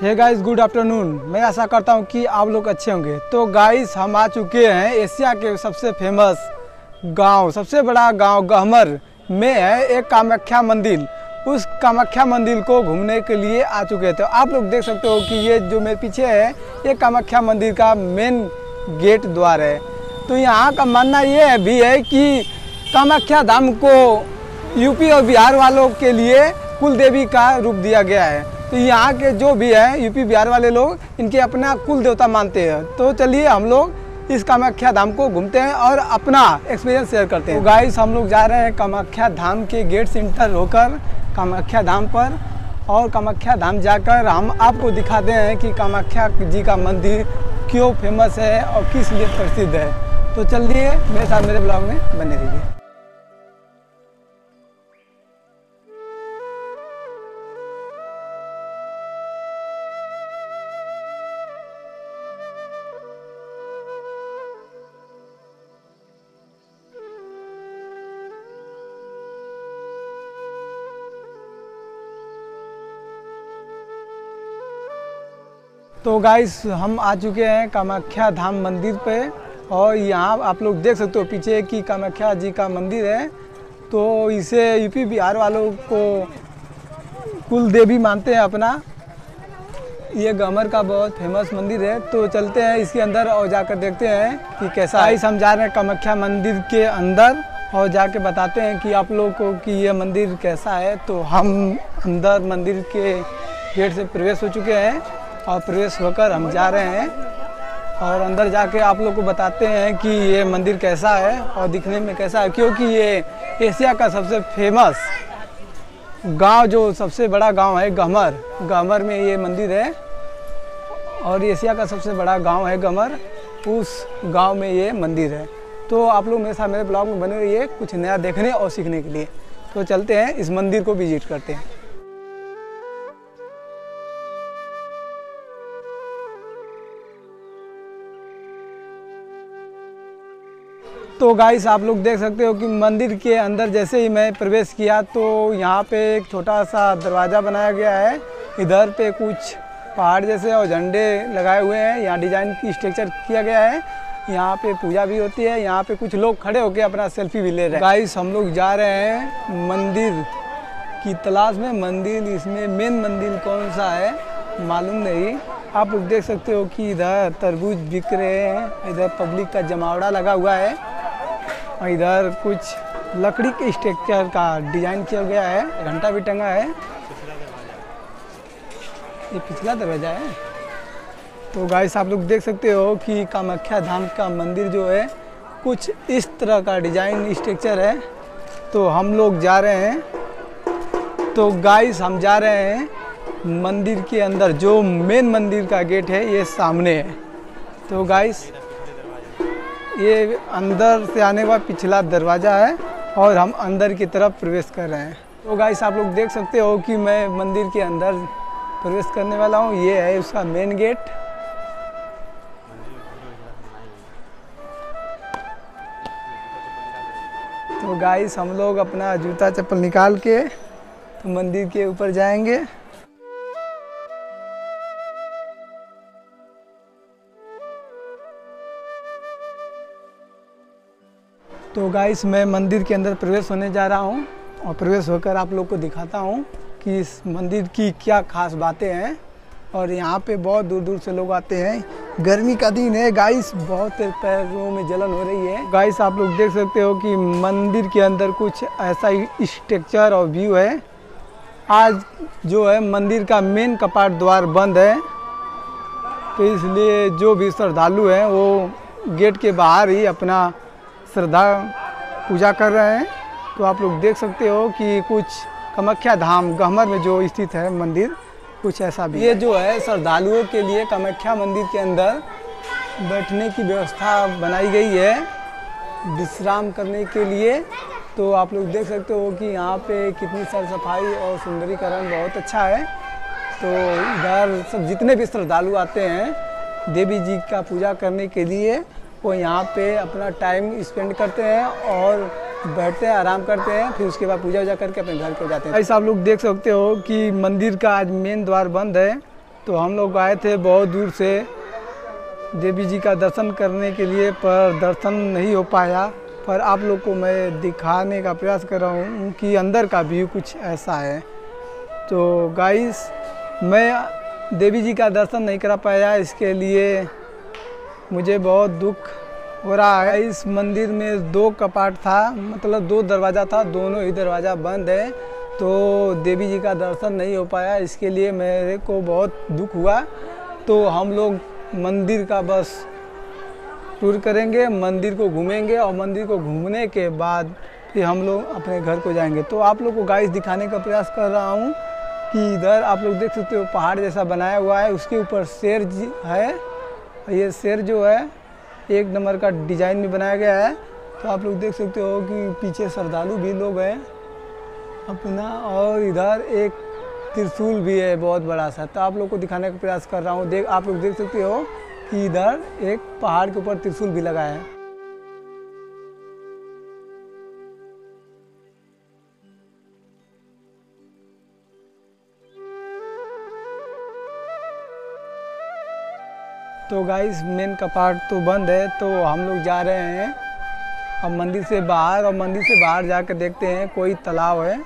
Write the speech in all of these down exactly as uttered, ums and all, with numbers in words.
Hey guys, good afternoon. मैं आशा करता हूँ कि आप लोग अच्छे होंगे। तो गाइस, हम आ चुके हैं एशिया के सबसे फेमस गांव, सबसे बड़ा गांव गहमर में है एक कामाख्या मंदिर। उस कामाख्या मंदिर को घूमने के लिए आ चुके हैं। तो आप लोग देख सकते हो कि ये जो मेरे पीछे है ये कामाख्या मंदिर का मेन गेट द्वार है। तो यहाँ का मानना ये भी है कि कामाख्या धाम को यूपी और बिहार वालों के लिए कुल देवी का रूप दिया गया है। तो यहाँ के जो भी हैं यूपी बिहार वाले लोग इनके अपना कुल देवता मानते हैं। तो चलिए हम लोग इस कामाख्या धाम को घूमते हैं और अपना एक्सपीरियंस शेयर करते हैं। तो गाइस, हम लोग जा रहे हैं कामाख्या धाम के गेट से इंटर होकर कामाख्या धाम पर, और कामाख्या धाम जाकर हम आपको दिखाते हैं कि कामाख्या जी का मंदिर क्यों फेमस है और किस लिए प्रसिद्ध है। तो चलिए मेरे साथ मेरे ब्लॉग में बने रहिए। तो गाइस, हम आ चुके हैं कामाख्या धाम मंदिर पे, और यहाँ आप लोग देख सकते हो पीछे कि कामाख्या जी का मंदिर है। तो इसे यूपी बिहार वालों को कुल देवी मानते हैं अपना। ये गहमर का बहुत फेमस मंदिर है। तो चलते हैं इसके अंदर और जाकर देखते हैं कि कैसा है। हम जा रहे हैं कामाख्या मंदिर के अंदर और जाके बताते हैं कि आप लोगों को कि यह मंदिर कैसा है। तो हम अंदर मंदिर के गेट से प्रवेश हो चुके हैं और प्रवेश होकर हम जा रहे हैं, और अंदर जाके आप लोग को बताते हैं कि ये मंदिर कैसा है और दिखने में कैसा है, क्योंकि ये एशिया का सबसे फेमस गांव, जो सबसे बड़ा गांव है गहमर, गहमर में ये मंदिर है, और एशिया का सबसे बड़ा गांव है गहमर, उस गांव में ये मंदिर है। तो आप लोग मेरे साथ मेरे ब्लॉग में बने रहिए कुछ नया देखने और सीखने के लिए। तो चलते हैं इस मंदिर को विजिट करते हैं। तो गाइस, आप लोग देख सकते हो कि मंदिर के अंदर जैसे ही मैं प्रवेश किया तो यहाँ पे एक छोटा सा दरवाज़ा बनाया गया है। इधर पे कुछ पहाड़ जैसे और झंडे लगाए हुए हैं। यहाँ डिज़ाइन की स्ट्रक्चर किया गया है। यहाँ पे पूजा भी होती है। यहाँ पे कुछ लोग खड़े होकर अपना सेल्फी भी ले रहे हैं। गाइस, हम लोग जा रहे हैं मंदिर की तलाश में। मंदिर, इसमें मेन मंदिर कौन सा है मालूम नहीं। आप लोग देख सकते हो कि इधर तरबूज बिक रहे हैं, इधर पब्लिक का जमावड़ा लगा हुआ है, और इधर कुछ लकड़ी के स्ट्रक्चर का डिजाइन किया गया है। घंटा भी टंगा है। ये पिछला दरवाजा है। तो गाइस, आप लोग देख सकते हो कि कामाख्या धाम का मंदिर जो है कुछ इस तरह का डिजाइन स्ट्रक्चर है। तो हम लोग जा रहे हैं। तो गाइस, हम जा रहे हैं मंदिर के अंदर, जो मेन मंदिर का गेट है ये सामने है। तो गाइस, ये अंदर से आने का पिछला दरवाज़ा है, और हम अंदर की तरफ प्रवेश कर रहे हैं। तो गाइस, आप लोग देख सकते हो कि मैं मंदिर के अंदर प्रवेश करने वाला हूँ। ये है उसका मेन गेट। तो गाइस, हम लोग अपना जूता चप्पल निकाल के तो मंदिर के ऊपर जाएंगे। तो गाइस, मैं मंदिर के अंदर प्रवेश होने जा रहा हूँ, और प्रवेश होकर आप लोग को दिखाता हूँ कि इस मंदिर की क्या खास बातें हैं। और यहाँ पे बहुत दूर दूर से लोग आते हैं। गर्मी का दिन है गाइस, बहुत पैरों में जलन हो रही है। गाइस, आप लोग देख सकते हो कि मंदिर के अंदर कुछ ऐसा स्ट्रक्चर और व्यू है। आज जो है मंदिर का मेन कपाट द्वार बंद है, तो इसलिए जो भी श्रद्धालु हैं वो गेट के बाहर ही अपना श्रद्धा पूजा कर रहे हैं। तो आप लोग देख सकते हो कि कुछ कामाख्या धाम गहमर में जो स्थित है मंदिर कुछ ऐसा भी। ये जो है श्रद्धालुओं के लिए कामाख्या मंदिर के अंदर बैठने की व्यवस्था बनाई गई है विश्राम करने के लिए। तो आप लोग देख सकते हो कि यहाँ पे कितनी साफ सफाई और सुंदरीकरण बहुत अच्छा है। तो इधर सब जितने भी श्रद्धालु आते हैं देवी जी का पूजा करने के लिए, वो यहाँ पे अपना टाइम स्पेंड करते हैं और बैठते हैं, आराम करते हैं, फिर उसके बाद पूजा वूजा करके अपने घर को जाते हैं। ऐसा आप लोग देख सकते हो कि मंदिर का आज मेन द्वार बंद है, तो हम लोग आए थे बहुत दूर से देवी जी का दर्शन करने के लिए, पर दर्शन नहीं हो पाया। पर आप लोग को मैं दिखाने का प्रयास कर रहा हूँ, उनकी अंदर का व्यू कुछ ऐसा है। तो गाइस, मैं देवी जी का दर्शन नहीं करा पाया, इसके लिए मुझे बहुत दुख हो रहा है। इस मंदिर में दो कपाट था, मतलब दो दरवाज़ा था, दोनों ही दरवाज़ा बंद है, तो देवी जी का दर्शन नहीं हो पाया। इसके लिए मेरे को बहुत दुख हुआ। तो हम लोग मंदिर का बस टूर करेंगे, मंदिर को घूमेंगे और मंदिर को घूमने के बाद फिर हम लोग अपने घर को जाएंगे। तो आप लोग को गाइस दिखाने का प्रयास कर रहा हूँ कि इधर आप लोग देख सकते हो पहाड़ जैसा बनाया हुआ है, उसके ऊपर शेर जी है। ये शेर जो है एक नंबर का डिज़ाइन में बनाया गया है। तो आप लोग देख सकते हो कि पीछे श्रद्धालु भी लोग हैं अपना, और इधर एक त्रिशूल भी है बहुत बड़ा सा। तो आप लोग को दिखाने का प्रयास कर रहा हूँ। देख आप लोग देख सकते हो कि इधर एक पहाड़ के ऊपर त्रिशूल भी लगा है। तो गाइस, मेन कपाट तो बंद है, तो हम लोग जा रहे हैं अब मंदिर से बाहर, और मंदिर से बाहर जाकर देखते हैं कोई तालाब है,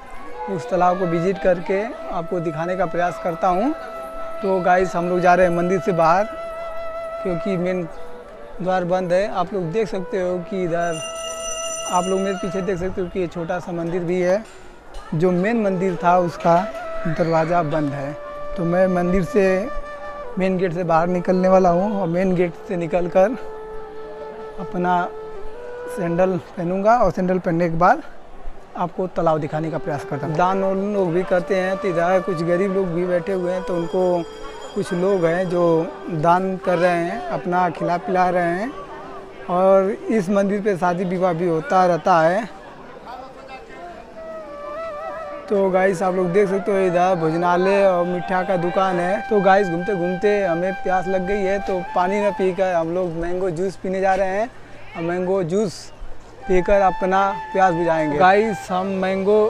उस तालाब को विजिट करके आपको दिखाने का प्रयास करता हूं। तो गाइस, हम लोग जा रहे हैं मंदिर से बाहर, क्योंकि मेन द्वार बंद है। आप लोग देख सकते हो कि इधर आप लोग मेरे पीछे देख सकते हो कि ये छोटा सा मंदिर भी है। जो मेन मंदिर था उसका दरवाज़ा बंद है। तो मैं मंदिर से मेन गेट से बाहर निकलने वाला हूँ, और मेन गेट से निकलकर अपना सैंडल पहनूंगा, और सैंडल पहनने के बाद आपको तालाब दिखाने का प्रयास करता हूँ। दान उन लोग भी करते हैं, तो इधर कुछ गरीब लोग भी बैठे हुए हैं, तो उनको कुछ लोग हैं जो दान कर रहे हैं, अपना खिला पिला रहे हैं। और इस मंदिर पे शादी विवाह भी होता रहता है। तो गाइस, आप लोग देख सकते हो इधर भोजनालय और मिठाई का दुकान है। तो गाइस, घूमते घूमते हमें प्यास लग गई है, तो पानी न पीकर हम लोग मैंगो जूस पीने जा रहे हैं, और मैंगो जूस पीकर अपना प्यास बुझाएंगे। गाइस, हम मैंगो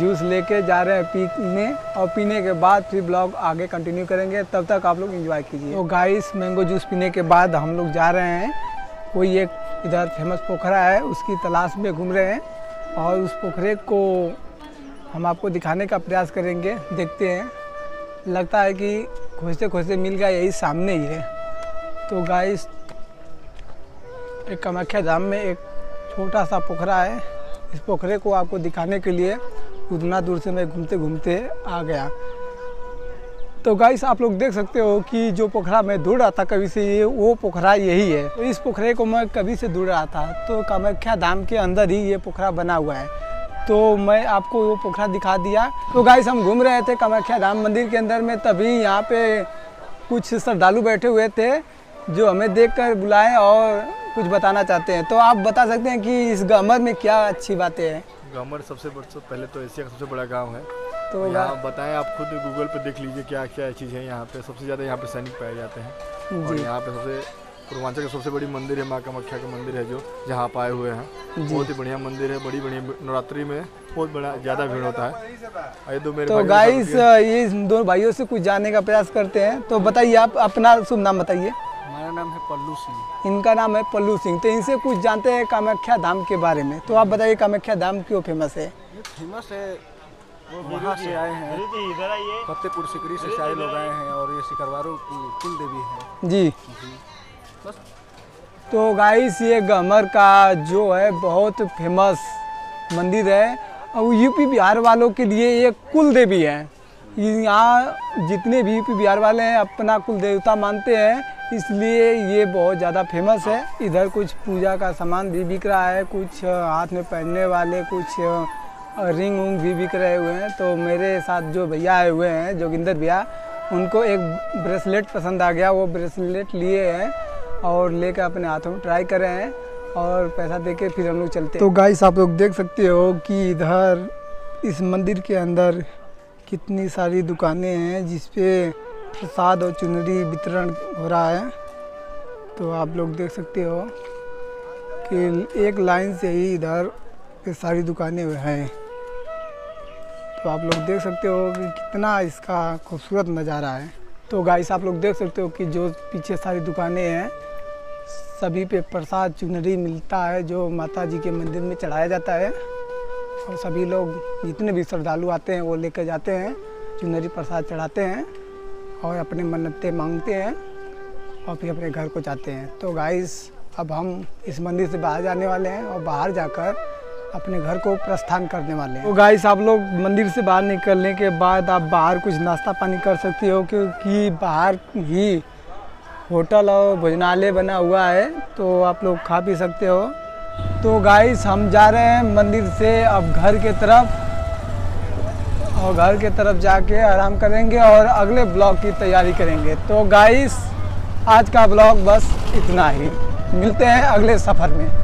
जूस लेके जा रहे हैं पीने, और पीने के बाद फिर ब्लॉग आगे कंटिन्यू करेंगे। तब तक आप लोग एंजॉय कीजिए। तो गाइस, मैंगो जूस पीने के बाद हम लोग जा रहे हैं, कोई एक इधर फेमस पोखरा है, उसकी तलाश में घूम रहे हैं, और उस पोखरे को हम आपको दिखाने का प्रयास करेंगे। देखते हैं, लगता है कि खोजते खोजते मिल गया, यही सामने ही है। तो गाइस, एक कामाख्या धाम में एक छोटा सा पोखरा है, इस पोखरे को आपको दिखाने के लिए उतना दूर से मैं घूमते घूमते आ गया। तो गाइस, आप लोग देख सकते हो कि जो पोखरा मैं दूर रहा था कभी से, ये वो पोखरा यही है। तो इस पोखरे को मैं कभी से दूर रहा था। तो कामाख्या धाम के अंदर ही ये पोखरा बना हुआ है, तो मैं आपको वो पोखरा दिखा दिया। तो गाइस, हम घूम रहे थे कामाख्या धाम मंदिर के अंदर में, तभी यहाँ पे कुछ श्रद्धालु बैठे हुए थे जो हमें देखकर बुलाए और कुछ बताना चाहते हैं। तो आप बता सकते हैं कि इस गहमर में क्या अच्छी बातें हैं? गहमर सबसे पहले तो एशिया का सबसे बड़ा गांव है। तो आप बताएं, आप खुद गूगल पे देख लीजिए क्या क्या चीज़ है। यहाँ पे सबसे ज़्यादा यहाँ पे सैनिक पाए जाते हैं, और यहाँ पे सबसे पूर्वांचल का सबसे बड़ी मंदिर है, माँ कामाख्या का मंदिर है, जो जहाँ पाए हुए हैं। बहुत ही बढ़िया मंदिर है, बड़ी बढ़िया। नवरात्रि में बहुत बड़ा ज्यादा भीड़ होता है। दो मेरे तो गाइस, ये दोनों भाइयों से कुछ जानने का प्रयास करते हैं। तो बताइए, आप अपना शुभ नाम बताइए। मेरा नाम है पल्लू सिंह। इनका नाम है पल्लू सिंह। तो इनसे कुछ जानते हैं कामाख्या धाम के बारे में। तो आप बताइए, कामाख्या धाम क्यों फेमस है? फेमस है वहाँ से आए हैं, फतेहपुर सिकरी से सारे लोग आए हैं, और ये सिकरवारों की कुल देवी है जी। बस। तो गाइस, ये गहमर का जो है बहुत फेमस मंदिर है, और यूपी बिहार वालों के लिए ये कुल देवी है। यहाँ जितने भी यूपी बिहार वाले हैं अपना कुल देवता मानते हैं, इसलिए ये बहुत ज़्यादा फेमस है। इधर कुछ पूजा का सामान भी बिक रहा है, कुछ हाथ में पहनने वाले, कुछ रिंग उंग भी बिक रहे हुए हैं। तो मेरे साथ जो भैया आए हुए हैं, जोगिंदर भैया, उनको एक ब्रेसलेट पसंद आ गया, वो ब्रेसलेट लिए हैं और लेकर अपने हाथों में ट्राई कर रहे हैं, और पैसा देके फिर हम लोग चलते हैं। तो गाइस, आप लोग देख सकते हो कि इधर इस मंदिर के अंदर कितनी सारी दुकानें हैं, जिसपे प्रसाद और चुनरी वितरण हो रहा है। तो आप लोग देख सकते हो कि एक लाइन से ही इधर ये सारी दुकानें हैं। तो आप लोग देख सकते हो कि कितना इसका खूबसूरत नज़ारा है। तो गाइस आप लोग देख सकते हो कि जो पीछे सारी दुकानें हैं सभी पे प्रसाद चुनरी मिलता है जो माता जी के मंदिर में चढ़ाया जाता है और सभी लोग जितने भी श्रद्धालु आते हैं वो लेकर जाते हैं, चुनरी प्रसाद चढ़ाते हैं और अपने मन्नतें मांगते हैं और फिर अपने घर को जाते हैं। तो गाइस अब हम इस मंदिर से बाहर जाने वाले हैं और बाहर जाकर अपने घर को प्रस्थान करने वाले हैं। तो गाइस आप लोग मंदिर से बाहर निकलने के बाद आप बाहर कुछ नाश्ता पानी कर सकते हो क्योंकि बाहर ही होटल और भोजनालय बना हुआ है, तो आप लोग खा पी सकते हो। तो गाइस हम जा रहे हैं मंदिर से अब घर के तरफ और घर के तरफ जाके आराम करेंगे और अगले ब्लॉग की तैयारी करेंगे। तो गाइस आज का ब्लॉग बस इतना ही, मिलते हैं अगले सफ़र में।